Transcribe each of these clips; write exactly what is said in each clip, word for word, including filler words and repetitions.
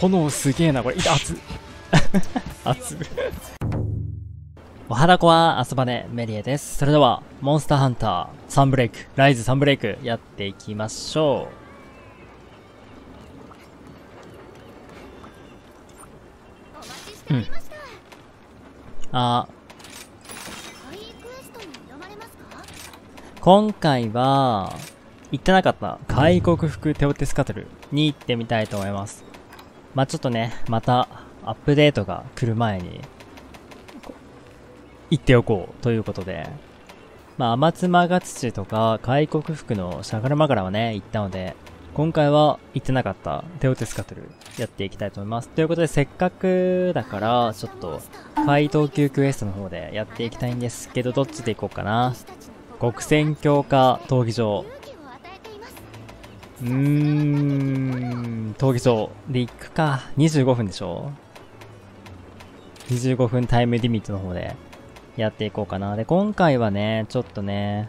炎すげえなこれ。熱っ熱っおはだこは遊ばねメリエです。それではモンスターハンターサンブレイクライズサンブレイクやっていきましょう。うん、あ今回は行ってなかった海国服テオテスカトルに行ってみたいと思います。まあちょっとね、またアップデートが来る前に行っておこうということで、まあ天妻ガ土とか海国服のシャガラマガラはね行ったので、今回は行ってなかったテオテスカトルやっていきたいと思います。ということでせっかくだからちょっと怪盗級クエストの方でやっていきたいんですけど、どっちで行こうかな。極戦強化闘技場。うーん、闘技場で行くか。にじゅうごふんでしょ。にじゅうごふんタイムリミットの方でやっていこうかな。で、今回はね、ちょっとね、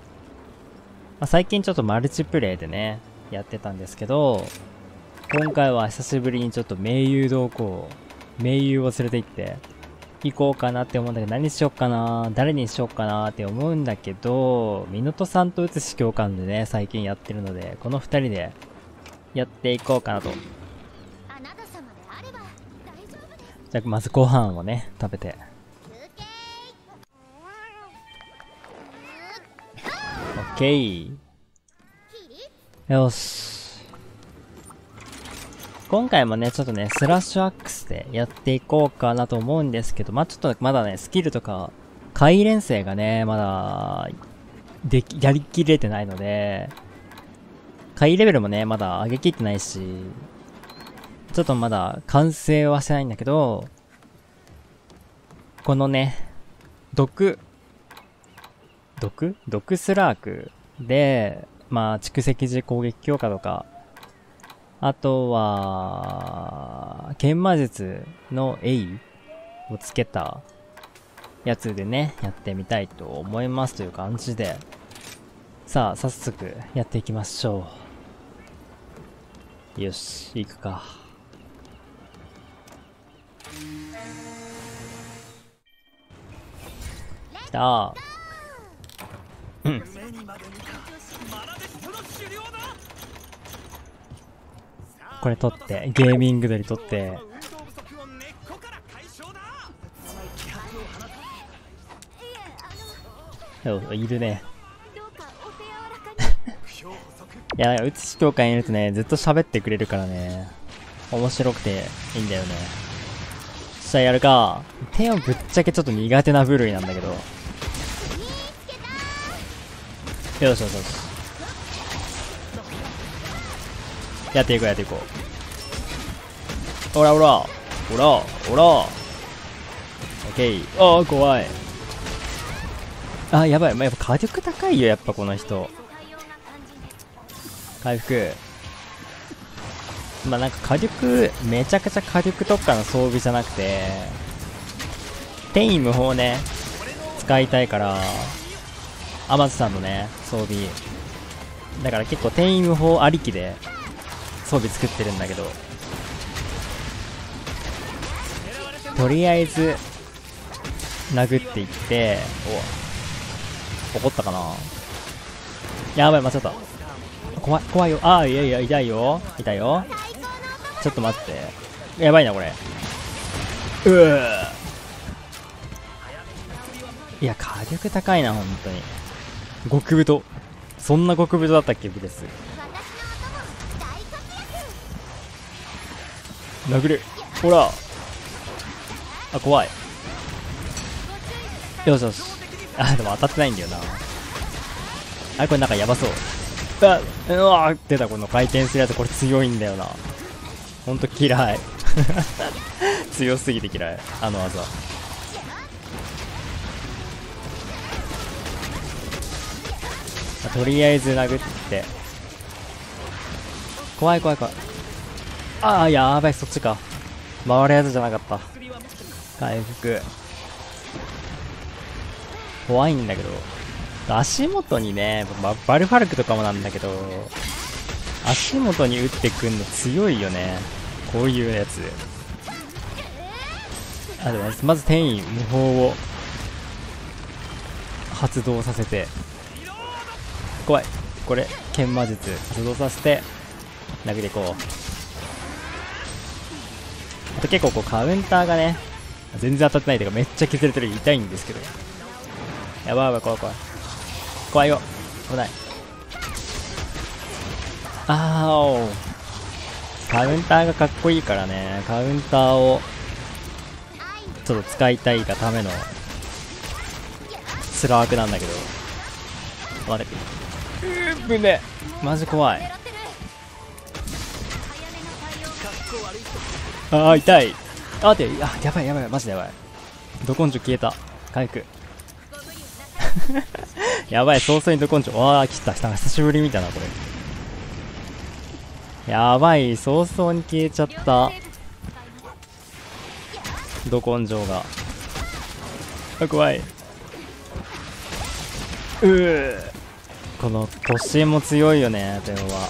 まあ、最近ちょっとマルチプレイでね、やってたんですけど、今回は久しぶりにちょっと盟友同行、盟友を連れて行って行こうかなって思うんだけど、何しよっかな、誰にしよっかなって思うんだけど、ミノトさんと写し教官でね、最近やってるので、このふたりでやっていこうかなと。じゃあまずご飯をね、食べて。OK。よし。今回もね、ちょっとね、スラッシュアックスでやっていこうかなと思うんですけど、まあ、ちょっとまだね、スキルとか、回連生がね、まだ、でき、やりきれてないので、回レベルもね、まだ上げきってないし、ちょっとまだ完成はしてないんだけど、このね、毒、毒?毒スラークで、まあ、蓄積時攻撃強化とか、あとは、研磨術のエイをつけたやつでね、やってみたいと思いますという感じで、さあ、早速やっていきましょう。よし、行くか。来た。うん。これ取って、ゲーミング鳥取って。いるね。いや、うつし教官いるとね、ずっと喋ってくれるからね。面白くていいんだよね。そしたらやるか。手をぶっちゃけちょっと苦手な部類なんだけど。よしよしよし。やっていこうやっていこう。おらおらおらおら。オッケー。ああ怖い。あやばい、まあ、やっぱ火力高いよやっぱこの人。回復。まあなんか火力めちゃくちゃ火力特化の装備じゃなくて、天衣無縫ね使いたいからアマズさんのね装備だから結構天衣無縫ありきで。装備作ってるんだけど、とりあえず殴っていって。お怒ったかな。やばい間違った。怖い怖いよ。ああいやいや痛いよ痛いよ。ちょっと待ってやばいなこれ。うーいや火力高いな本当に。極太そんな極太だったっけブレス。殴る。ほらあ怖い。よしよし。あでも当たってないんだよな。あこれなんかやばそう。あうわ出た。この回転するやつこれ強いんだよな。ほんと嫌い強すぎて嫌いあの技。とりあえず殴って怖い怖い怖い。ああやばいそっちか。回るやつじゃなかった。回復怖いんだけど足元にね、ま、バルファルクとかもなんだけど足元に打ってくんの強いよね。こういうやつ。あ、でもまず転移無法を発動させて、怖い、これ剣魔術発動させて投げていこう。あと結構こうカウンターがね全然当たってないというか、めっちゃ削れてる、痛いんですけど、やばいやばい、怖い怖い怖いよ、危ない。あーおカウンターがかっこいいからね、カウンターをちょっと使いたいがためのスラークなんだけど、悪くぶね、マジ怖い。ああ痛い、あーって、あやばいやばい、マジでやばい、ど根性消えた、回復やばい、早々にど根性、わあ切った、久しぶり見たなこれ、やばい、早々に消えちゃったど根性が、あ怖い、うー、この突進も強いよね、というのは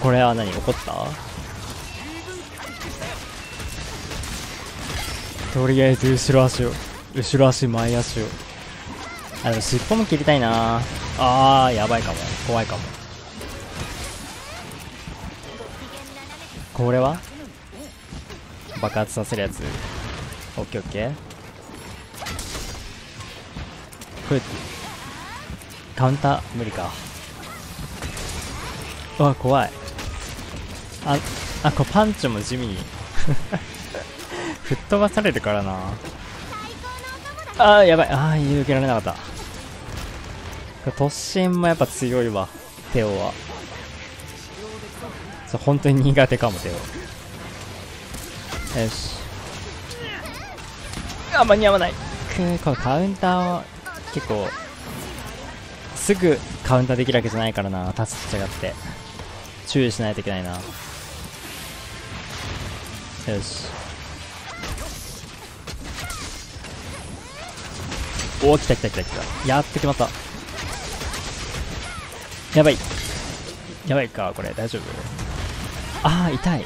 これは何怒った、とりあえず後ろ足を、後ろ足前足を、あでも尻尾も切りたいな、あーやばいかも、怖いかも、これは爆発させるやつ、オッケーオッケー、これカウンター無理か、うわ怖い、ああこれパンチも地味に吹っ飛ばされるからな、あーやばい、ああ避けられなかった、突進もやっぱ強いわ、テオはそう本当に苦手かも、テオ、よし、あ間に合わない、このカウンターを結構すぐカウンターできるわけじゃないからな、タスと違って注意しないといけないな、よし、おお来た来た来た来た、やっと決まった、やばいやばいか、これ大丈夫、あー痛い、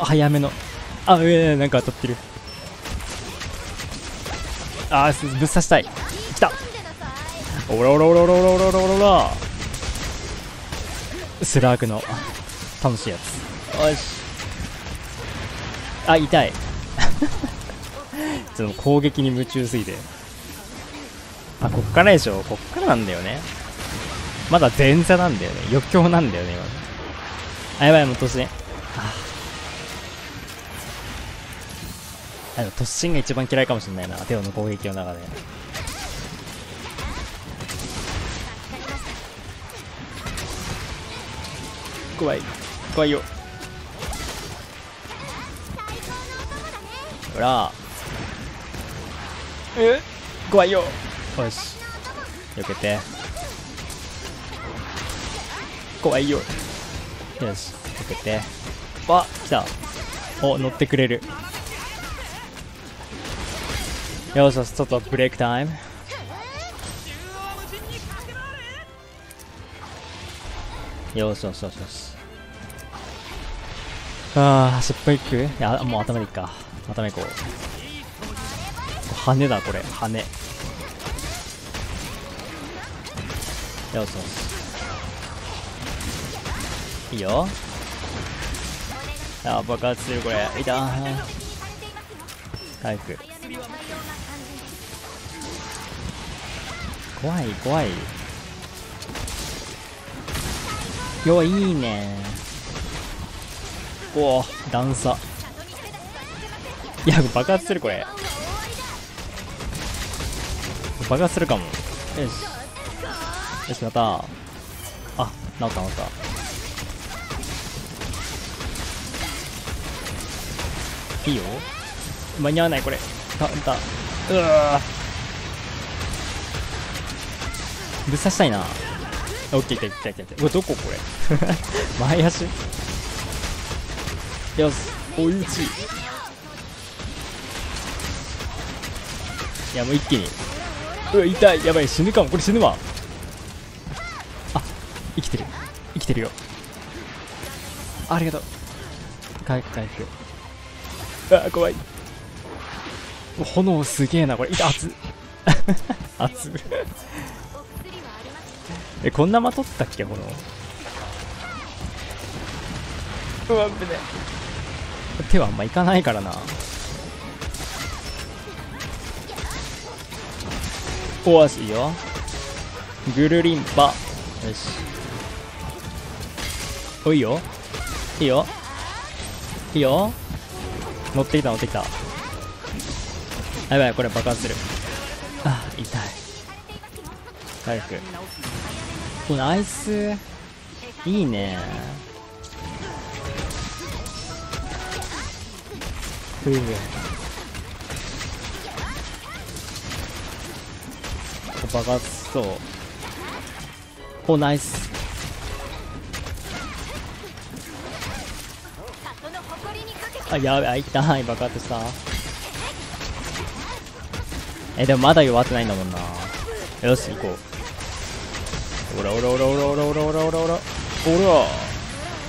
あ早めの、あうえー、なんか当たってる、あーぶっ刺したい、来た、おらおらおらおらおらおらおらおら、スラークの楽しいやつ、よし、あ痛い攻撃に夢中すぎて、あこっからでしょ、こっからなんだよね、まだ前座なんだよね、余興なんだよね今、あやばいもう突進、あ突進が一番嫌いかもしれないな、テオの攻撃の中で、怖い怖いよ、ほらえ怖いよ、よし避けて、怖いよ、よし避けて、あ来た、お乗ってくれる、よしよし、ちょっとブレイクタイム、よしよしよしよし、ああ尻尾いく、いやもう頭でいっか、頭いこう、羽だこれ、羽、よしよしいいよ、あ爆発するこれ、いた回復、怖い怖いよ、いいね、おお段差、いや爆発するこれ、爆発するかも、よしよしまた、あ治った治った、いいよ、間に合わないこれ、カウンター、うわぶっ刺したいな、オッケーいったいったいった、うわどここれ前足、よし追い打ち、いやもう一気に、うわ痛い、やばい死ぬかもこれ、死ぬわ、あ生きてる、てるよ。ありがとう。回復回復。ああ、怖い。炎すげえな、これ。いた、熱っ。熱っ。え、こんなまとったっけ、炎。うわ、危ねえ。手はあんまいかないからな。お足よ。ぐるりんぱ。よし。おいよ。いいよ。いいよ。乗ってきた乗ってきた。やばい、これ爆発する。ああ、痛い。回復。お、ナイス。いいね。ふぅ。爆発しそう。お、ナイス。あ、やべ、あ、痛い、爆発した。え、でもまだ弱ってないんだもんな。よし、行こう。おらおらおらおらおらおらおらおらおら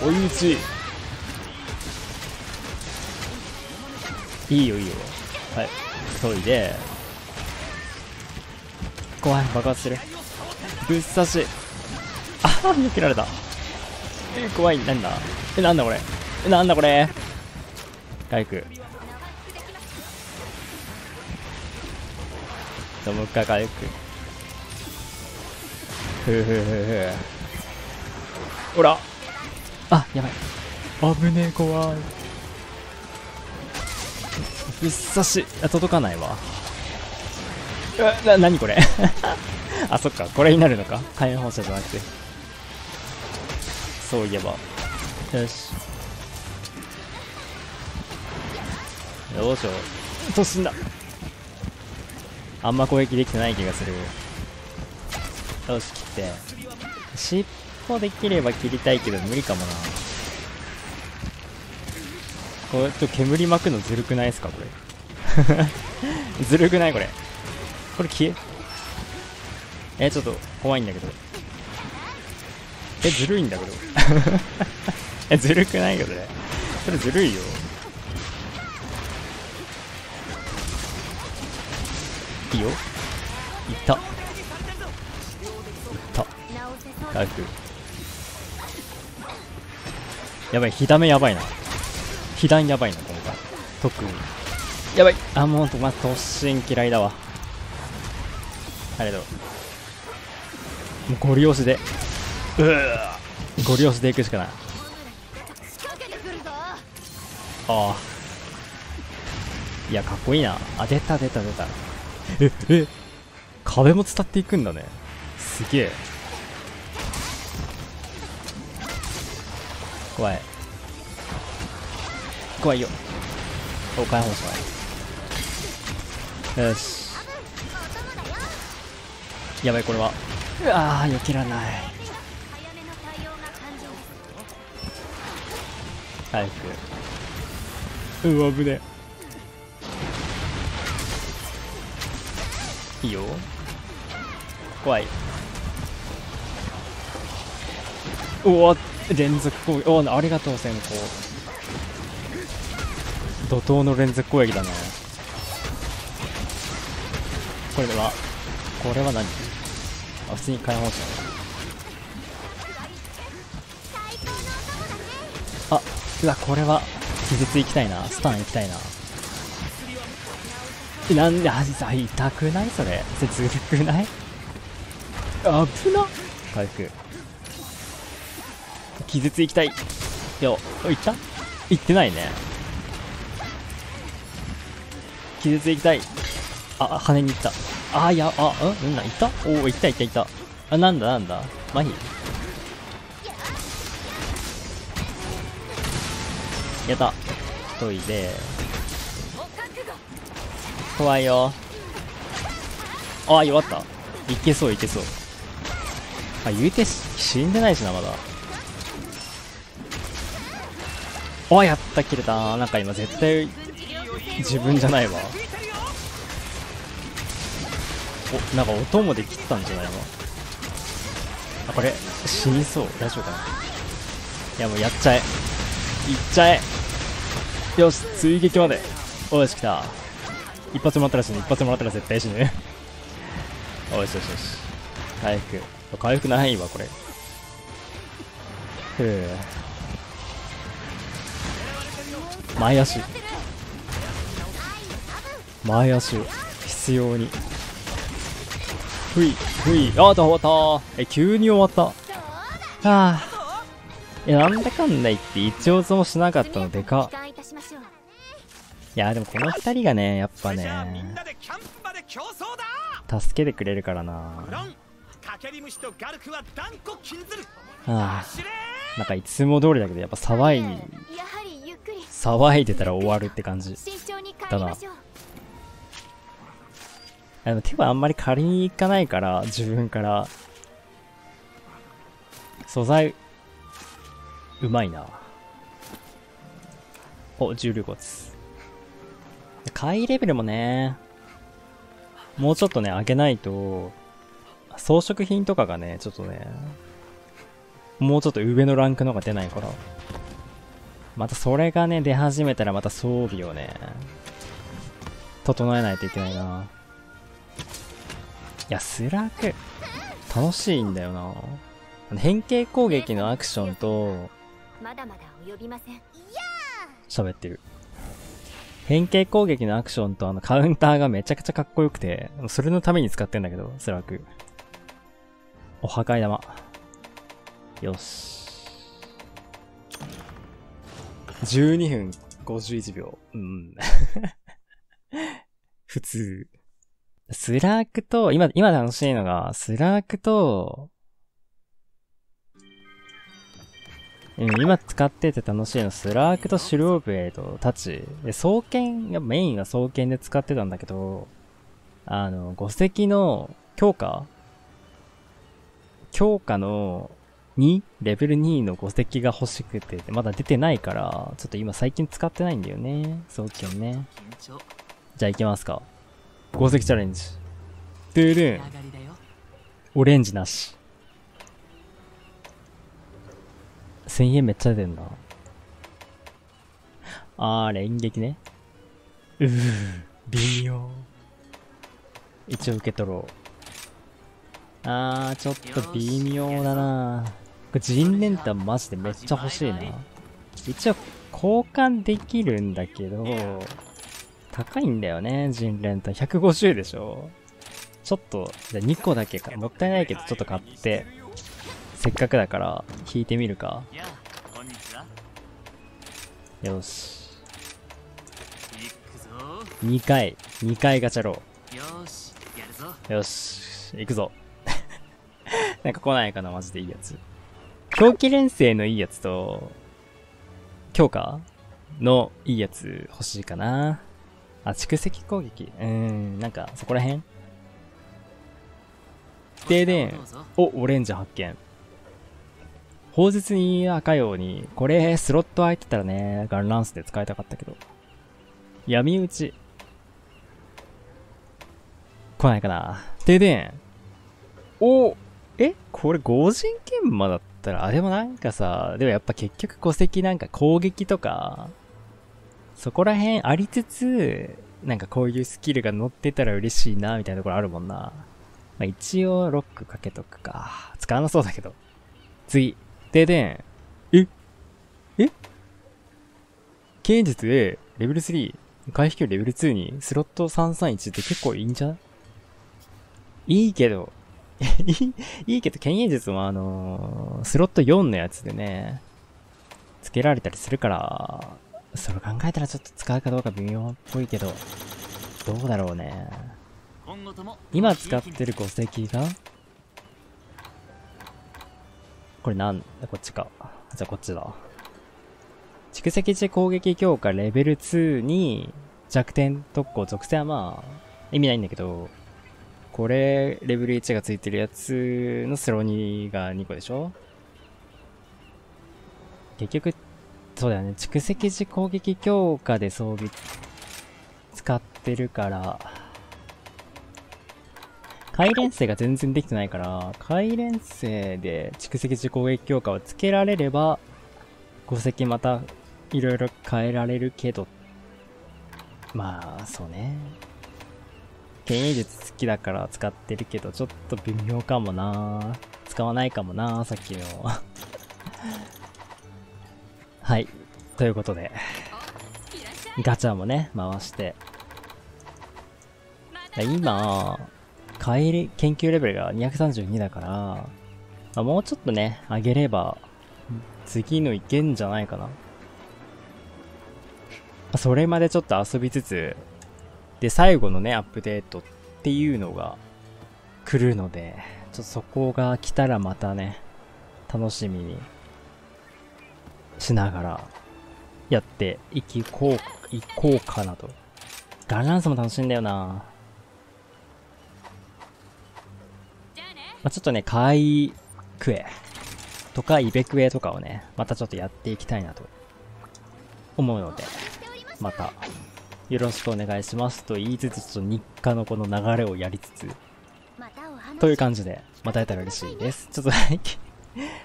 おい打ち。いいよいいよ。はい、急いで。怖い、爆発する。ぶっ刺し。ああ、避けられた。え、怖い。なんだえ、なんだこれ。え、なんだこれ。回復。と、もう一回回復。ふうふうふうふう。ほら。あ、やばい。危ねえ、怖い。ぶっ刺し。あ、届かないわ。な、なにこれ。あ、そっか、これになるのか。火炎放射じゃなくて。そういえば。よし。どうしよう。突進だ。あんま攻撃できてない気がする。よし、切って。尻尾できれば切りたいけど、無理かもな。これ、ちょっと煙巻くのずるくないですか、これ。ずるくないこれ。これ消ええー、ちょっと怖いんだけど。え、ずるいんだけど。え、ずるくないよそれ。それずるいよ。いいよ。いったいった。回復。やばい、火ダメやばいな。火弾やばいな、今回特にやばい。あ、もうとま突進嫌いだわ。あれだろう。もうゴリ押しで、うー、ゴリ押しでいくしかない。ああ、いや、かっこいいな。あ、出た出た出た。ええ、壁も伝っていくんだね。すげえ怖い怖いよ。お、解放しない。よし、やばい、これは。ああ、避けらない。回復。うわ、危ねえ。いいよ。怖い。うわ、連続攻撃。おー、ありがとう先行。怒涛の連続攻撃だね。これでは、これは何。あ、普通に解放しない。あ、うわ、これは気絶行きたいな。スタン行きたいな。なんで、あ、痛くないそれ。それずるくない。危なっ。回復。気絶行きたいよ。行った行ってないね。気絶行きたい。あ、羽に行った。あ、いや、あ、うん、なんだ、いた。おお、いったいったいった。あ、なんだなんだ。麻痺。やった。といで。怖いよ。あ、弱った。いけそう、いけそう。あ、言うて死んでないしな、まだ。あ、やった、切れた。なんか今、絶対、自分じゃないわ。お、なんか音もで切ったんじゃないの。あ、これ死にそう。大丈夫かな。いやもうやっちゃえ、いっちゃえ、よし追撃まで。おいし、来た、一発もらったら死ぬ、一発もらったら絶対死ぬおいしよしよし、回復回復ないわこれ。ふう、前足前足を必要に。ふいふい、ああ終わった。え、急に終わった。はあ、いやなんだかんだ言って一応ともしなかったのでか。いやでもこの二人がねやっぱね助けてくれるからな。はあ、なんかいつも通りだけどやっぱ騒い騒いでたら終わるって感じだな。あの手はあんまり借りに行かないから、自分から素材うまいな。お、重量骨怪異レベルもねもうちょっとね上げないと装飾品とかがねちょっとねもうちょっと上のランクのが出ないから、またそれがね出始めたらまた装備をね整えないといけないな。いやスラク楽しいんだよな。変形攻撃のアクションと、喋ってる。変形攻撃のアクションとあのカウンターがめちゃくちゃかっこよくて、それのために使ってんだけど、スラク。お破壊玉。よし。じゅうにふんごじゅういちびょう。うん。普通。スラクと、今、今楽しいのが、スラクと、今使ってて楽しいのスラークとシルオブエイとタチで、双剣がメインは双剣で使ってたんだけど、あの五石の強化強化のにレベルにの五石が欲しくてまだ出てないから、ちょっと今最近使ってないんだよね双剣ね。じゃあ行きますか、五石チャレンジ。ドゥルンオレンジなし。せんえんめっちゃ出んな。あー、連撃ね。うぅ、微妙。一応受け取ろう。あー、ちょっと微妙だな。これ人連弾マジでめっちゃ欲しいな。一応、交換できるんだけど、高いんだよね、人連弾。ひゃくごじゅうでしょ。ちょっと、じゃにこだけか。もったいないけど、ちょっと買って。せっかくだから引いてみるか。よしにかいにかいガチャロー。よし行くぞなんか来ないかなマジでいいやつ。狂気連成のいいやつと強化のいいやつ欲しいかな。あ、蓄積攻撃、うーん、なんかそこらへん停電。お、オレンジ発見。砲術に赤ように、これ、スロット空いてたらね、ガンランスで使いたかったけど。闇討ち。来ないかな。停電。お、え、これ、強靭研磨だったら、あ、でもなんかさ、でもやっぱ結局、戸籍なんか攻撃とか、そこら辺ありつつ、なんかこういうスキルが乗ってたら嬉しいな、みたいなところあるもんな。まあ一応、ロックかけとくか。使わなそうだけど。次。停電。ええ剣術 A、レベルさん、回避距離レベルにに、スロットさんさんいちって結構いいんじゃない？いいけど、いいけど、剣影術もあのー、スロットよんのやつでね、つけられたりするから、それ考えたらちょっと使うかどうか微妙っぽいけど、どうだろうね。今使ってる五石がこれなんだ、こっちか。じゃあこっちだ。蓄積値攻撃強化レベルにに弱点特攻属性はまあ意味ないんだけど、これレベルいちがついてるやつのスローにがにこでしょ。結局そうだよね、蓄積値攻撃強化で装備使ってるから、回連生が全然できてないから、回連生で蓄積時攻撃強化をつけられれば、戸籍またいろいろ変えられるけど、まあそうね、剣影術好きだから使ってるけど、ちょっと微妙かもな、使わないかもな、さっきのはい、ということでガチャもね回して、今帰り研究レベルがにひゃくさんじゅうにだから、まあ、もうちょっとね上げれば次のいけんじゃないかな。それまでちょっと遊びつつ、で、最後のね、アップデートっていうのが来るので、ちょっとそこが来たらまたね、楽しみにしながらやっていきこう、いこうかなと。ガンランスも楽しいんだよな。まあ、ちょっとね、カイクエとかイベクエとかをね、またちょっとやっていきたいなと思うので、またよろしくお願いしますと言いつつ、ちょっと日課のこの流れをやりつつという感じで、また会えたら嬉しいです。ちょっと最近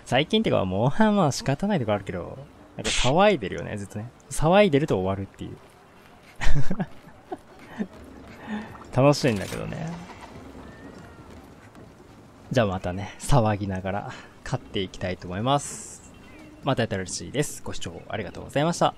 最近ってかもうまあ仕方ないとこあるけど、なんか騒いでるよね、ずっとね騒いでると終わるっていう楽しいんだけどね。じゃあまたね騒ぎながら勝っていきたいと思います。また会えたら嬉しいです。ご視聴ありがとうございました。